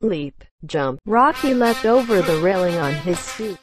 leap, jump. Rocky leapt over the railing on his stoop.